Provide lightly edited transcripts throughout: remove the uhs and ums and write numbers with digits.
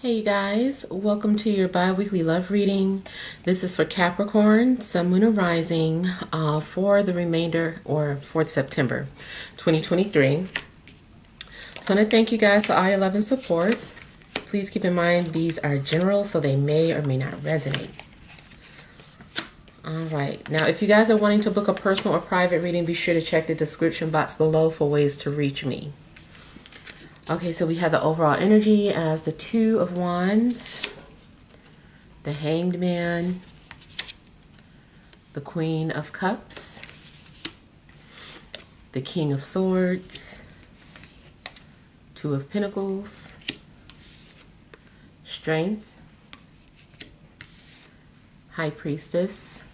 Hey you guys, welcome to your bi-weekly love reading. This is for Capricorn, Sun, Moon, and Rising for the remainder or for September 2023. So I want to thank you guys for all your love and support. Please keep in mind these are general, so they may or may not resonate. All right, now if you guys are wanting to book a personal or private reading, be sure to check the description box below for ways to reach me. Okay, so we have the overall energy as the Two of Wands, the Hanged Man, the Queen of Cups, the King of Swords, Two of Pentacles, Strength, High Priestess,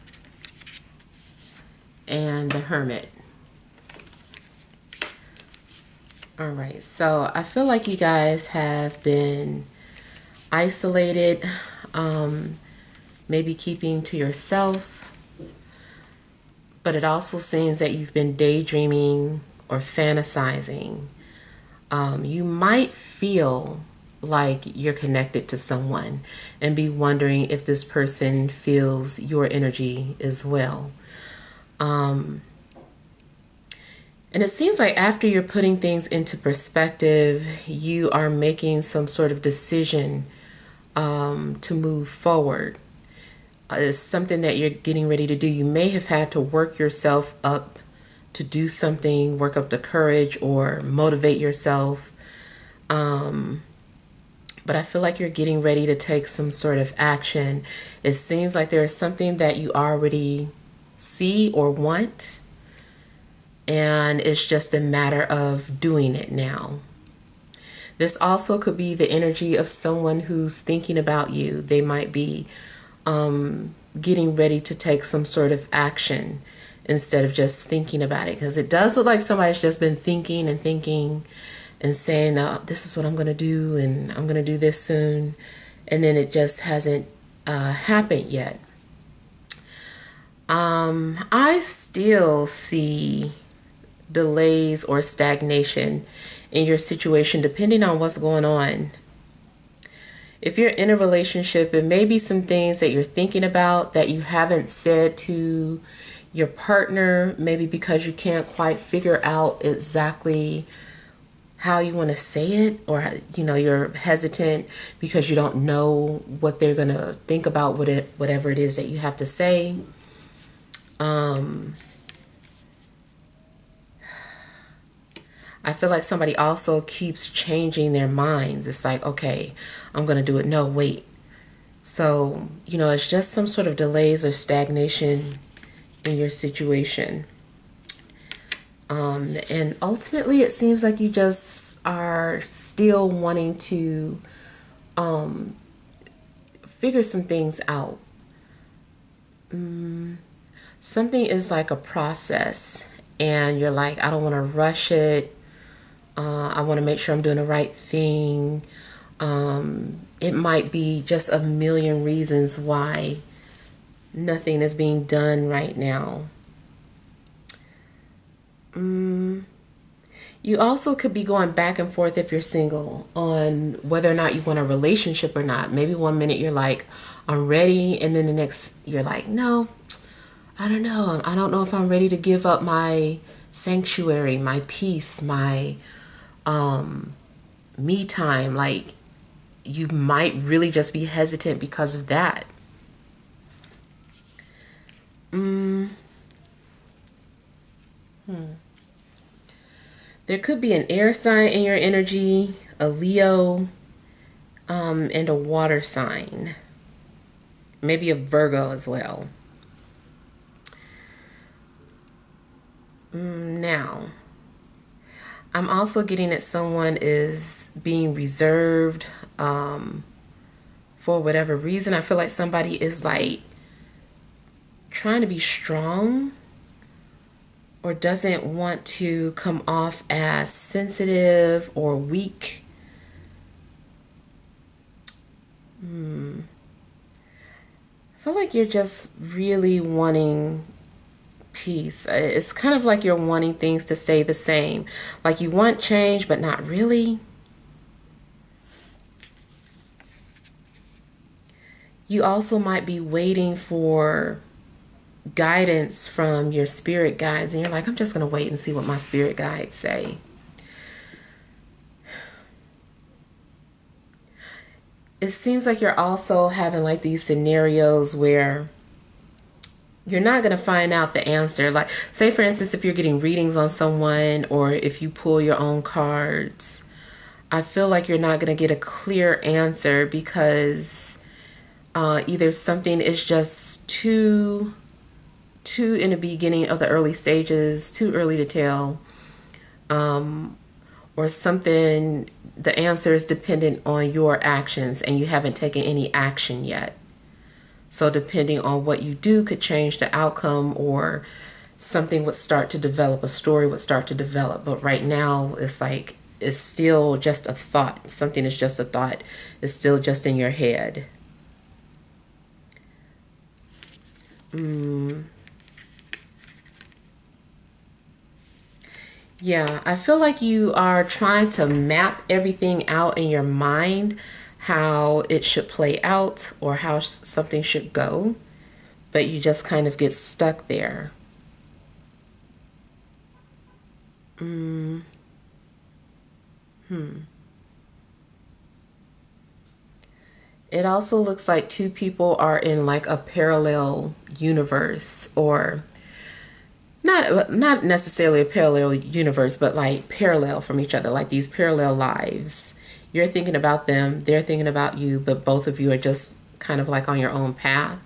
and the Hermit. All right, so I feel like you guys have been isolated, maybe keeping to yourself, but it also seems that you've been daydreaming or fantasizing. You might feel like you're connected to someone and be wondering if this person feels your energy as well. And it seems like after you're putting things into perspective, you are making some sort of decision to move forward. It's something that you're getting ready to do. You may have had to work yourself up to do something, work up the courage or motivate yourself. But I feel like you're getting ready to take some sort of action. It seems like there is something that you already see or want, and it's just a matter of doing it now. This also could be the energy of someone who's thinking about you. They might be getting ready to take some sort of action instead of just thinking about it, because it does look like somebody's just been thinking and thinking and saying, oh, this is what I'm going to do, and I'm going to do this soon, and then it just hasn't happened yet. I still see delays or stagnation in your situation depending on what's going on. If you're in a relationship, it may be some things that you're thinking about that you haven't said to your partner, maybe because you can't quite figure out exactly how you want to say it, or you're hesitant because you don't know what they're gonna think about whatever it is that you have to say. I feel like somebody also keeps changing their minds. It's like, okay, I'm going to do it. No, wait. So, it's just some sort of delays or stagnation in your situation. And ultimately it seems like you just are still wanting to, figure some things out. Something is like a process, and you're like, I don't want to rush it. I want to make sure I'm doing the right thing. It might be just a million reasons why nothing is being done right now. You also could be going back and forth if you're single on whether or not you want a relationship or not. Maybe one minute you're like, I'm ready, and then the next you're like, no, I don't know. I don't know if I'm ready to give up my sanctuary, my peace, my me time. Like, you might really just be hesitant because of that. There could be an air sign in your energy, a Leo, and a water sign. Maybe a Virgo as well. Now, I'm also getting that someone is being reserved for whatever reason. I feel like somebody is like trying to be strong or doesn't want to come off as sensitive or weak. I feel like you're just really wanting peace. It's kind of like you're wanting things to stay the same. Like you want change, but not really. You also might be waiting for guidance from your spirit guides, and you're like, I'm just going to wait and see what my spirit guides say. It seems like you're also having like these scenarios where you're not going to find out the answer. Like, say for instance, if you're getting readings on someone or if you pull your own cards, I feel like you're not going to get a clear answer because either something is just too in the beginning of the early stages, too early to tell, or something, the answer is dependent on your actions and you haven't taken any action yet. So depending on what you do could change the outcome, or something would start to develop, a story would start to develop. But right now it's like, it's still just a thought. Something is just a thought. It's still just in your head. Yeah, I feel like you are trying to map everything out in your mind, how it should play out or how something should go, but you just kind of get stuck there. It also looks like two people are in like a parallel universe, or not necessarily a parallel universe, but like parallel from each other, like these parallel lives. You're thinking about them, they're thinking about you, but both of you are just kind of like on your own path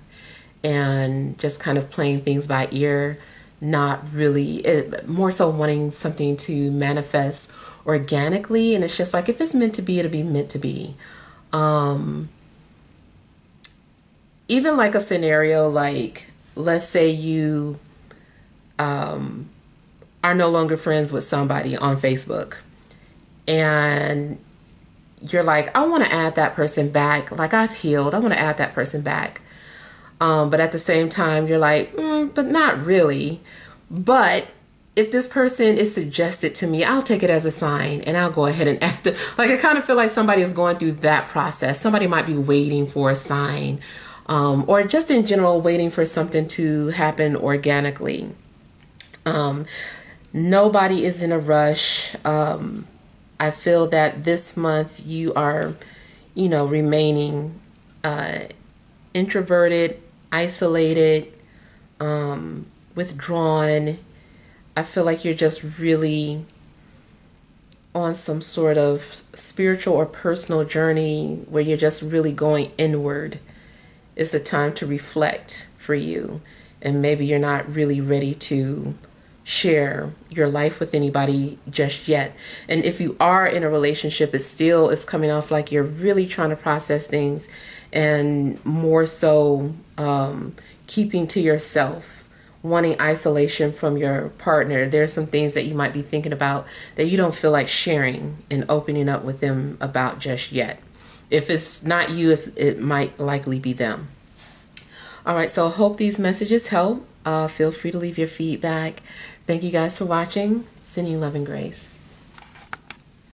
and just kind of playing things by ear, not really, more so wanting something to manifest organically. And it's just like, if it's meant to be, it'll be meant to be. Even like a scenario, like let's say you are no longer friends with somebody on Facebook, and you're like, I want to add that person back. Like, I've healed. I want to add that person back. But at the same time, you're like, but not really. But if this person is suggested to me, I'll take it as a sign and I'll go ahead and add them. Like, I kind of feel like somebody is going through that process. Somebody might be waiting for a sign, or just in general, waiting for something to happen organically. Nobody is in a rush. I feel that this month you are, you know, remaining introverted, isolated, withdrawn. I feel like you're just really on some sort of spiritual or personal journey where you're just really going inward. It's a time to reflect for you. And maybe you're not really ready to share your life with anybody just yet. And if you are in a relationship, it's coming off like you're really trying to process things and more so keeping to yourself, wanting isolation from your partner. There's some things that you might be thinking about that you don't feel like sharing and opening up with them about just yet. If it's not you, it might likely be them. All right, so I hope these messages help. Feel free to leave your feedback. Thank you guys for watching. Sending you love and grace.